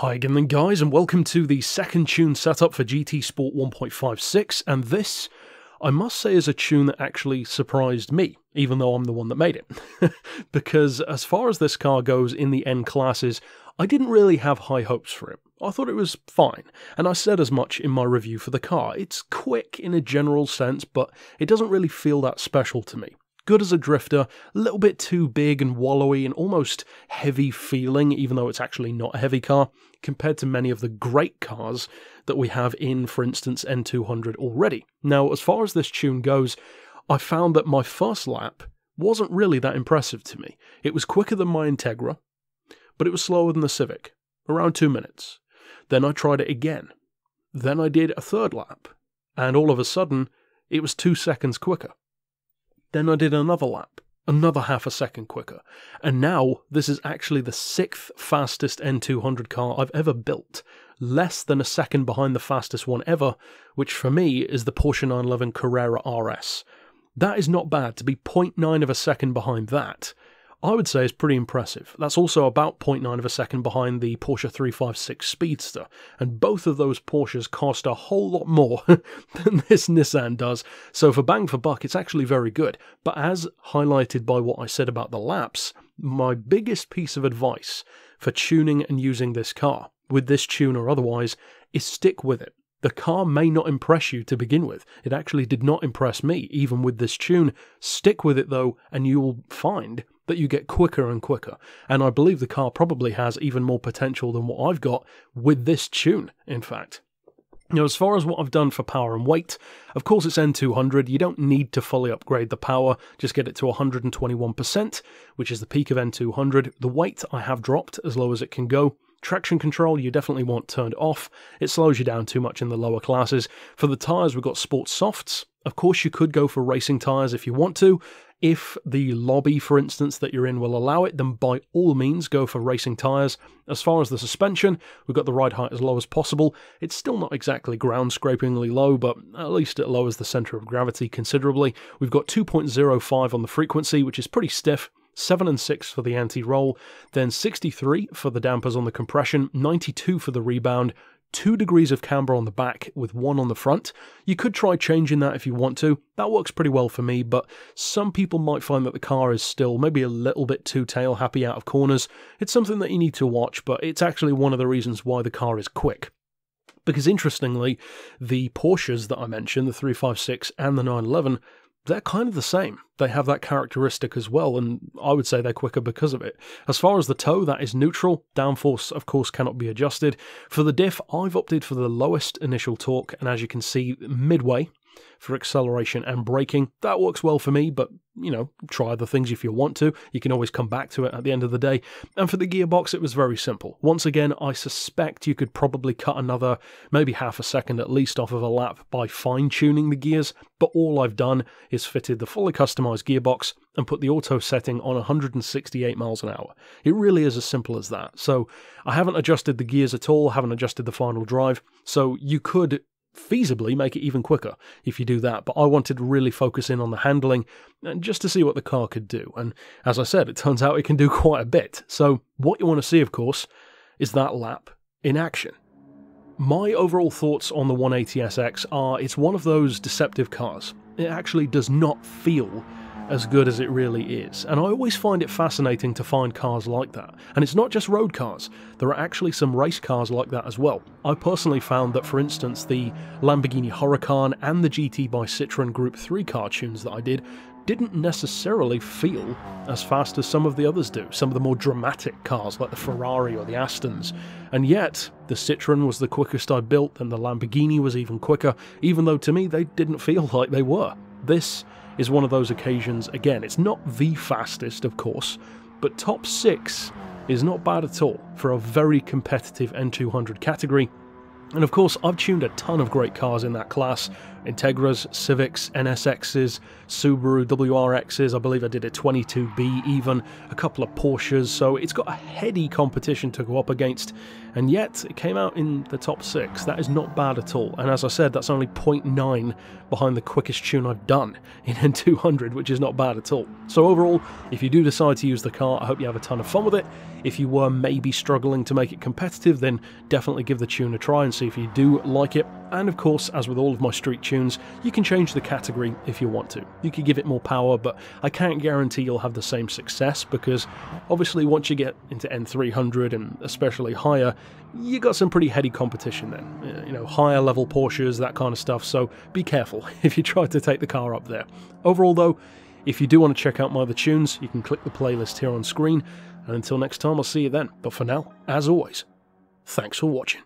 Hi again then guys, and welcome to the second tune setup for GT Sport 1.56, and this, I must say, is a tune that actually surprised me, even though I'm the one that made it. Because as far as this car goes in the N classes, I didn't really have high hopes for it. I thought it was fine, and I said as much in my review for the car. It's quick in a general sense, but it doesn't really feel that special to me. Good as a drifter, a little bit too big and wallowy and almost heavy feeling, even though it's actually not a heavy car, compared to many of the great cars that we have in, for instance, N200 already. Now, as far as this tune goes, I found that my first lap wasn't really that impressive to me. It was quicker than my Integra, but it was slower than the Civic, around 2 minutes. Then I tried it again. Then I did a third lap, and all of a sudden, it was 2 seconds quicker. Then I did another lap, another half a second quicker, and now this is actually the sixth fastest N200 car I've ever built, less than a second behind the fastest one ever, which for me is the Porsche 911 Carrera RS. That is not bad. To be 0.9 of a second behind that, I would say, is pretty impressive. That's also about 0.9 of a second behind the Porsche 356 Speedster, and both of those Porsches cost a whole lot more than this Nissan does, so for bang for buck, it's actually very good. But as highlighted by what I said about the laps, my biggest piece of advice for tuning and using this car, with this tune or otherwise, is stick with it. The car may not impress you to begin with. It actually did not impress me, even with this tune. Stick with it though, and you will find that you get quicker and quicker. And I believe the car probably has even more potential than what I've got with this tune, in fact. Now, as far as what I've done for power and weight, of course it's N200, you don't need to fully upgrade the power, just get it to 121%, which is the peak of N200. The weight I have dropped as low as it can go. Traction control you definitely want turned off, it slows you down too much in the lower classes. For the tyres we've got Sport Softs. Of course you could go for racing tyres if you want to. If the lobby, for instance, that you're in will allow it, then by all means go for racing tyres. As far as the suspension, we've got the ride height as low as possible. It's still not exactly ground-scrapingly low, but at least it lowers the centre of gravity considerably. We've got 2.05 on the frequency, which is pretty stiff. 7 and 6 for the anti-roll, then 63 for the dampers on the compression, 92 for the rebound, 2 degrees of camber on the back with 1 on the front. You could try changing that if you want to. That works pretty well for me, but some people might find that the car is still maybe a little bit too tail happy out of corners. It's something that you need to watch, but it's actually one of the reasons why the car is quick. Because interestingly, the Porsches that I mentioned, the 356 and the 911, they're kind of the same. They have that characteristic as well, and I would say they're quicker because of it. As far as the toe, that is neutral. Downforce, of course, cannot be adjusted. For the diff, I've opted for the lowest initial torque, and as you can see, midway for acceleration and braking. That works well for me, but, you know, try other things if you want to. You can always come back to it at the end of the day. And for the gearbox, it was very simple. Once again, I suspect you could probably cut another, maybe half a second at least, off of a lap by fine-tuning the gears, but all I've done is fitted the fully customized gearbox and put the auto setting on 168 miles an hour. It really is as simple as that. So I haven't adjusted the gears at all, haven't adjusted the final drive, so you could feasibly make it even quicker if you do that, but I wanted to really focus in on the handling and just to see what the car could do, and as I said, it turns out it can do quite a bit. So what you want to see, of course, is that lap in action. My overall thoughts on the 180SX are it's one of those deceptive cars. It actually does not feel as good as it really is, and I always find it fascinating to find cars like that. And it's not just road cars, there are actually some race cars like that as well. I personally found that, for instance, the Lamborghini Huracán and the GT by Citroën Group 3 car tunes that I didn't necessarily feel as fast as some of the others do, some of the more dramatic cars like the Ferrari or the Astons, and yet the Citroën was the quickest I built, and the Lamborghini was even quicker, even though to me they didn't feel like they were. This is one of those occasions. Again, it's not the fastest, of course, but top 6 is not bad at all for a very competitive N200 category. And of course, I've tuned a ton of great cars in that class. Integras, Civics, NSXs, Subaru WRXs, I believe I did a 22B even, a couple of Porsches, so it's got a heady competition to go up against, and yet it came out in the top 6. That is not bad at all, and as I said, that's only 0.9 behind the quickest tune I've done in N200, which is not bad at all. So overall, if you do decide to use the car, I hope you have a ton of fun with it. If you were maybe struggling to make it competitive, then definitely give the tune a try and see if you do like it. And of course, as with all of my street tunes, you can change the category if you want to. You could give it more power, but I can't guarantee you'll have the same success, because obviously once you get into N300 and especially higher, you got some pretty heady competition then. You know, higher level Porsches, that kind of stuff, so be careful if you try to take the car up there. Overall though, if you do want to check out my other tunes, you can click the playlist here on screen, and until next time I'll see you then. But for now, as always, thanks for watching.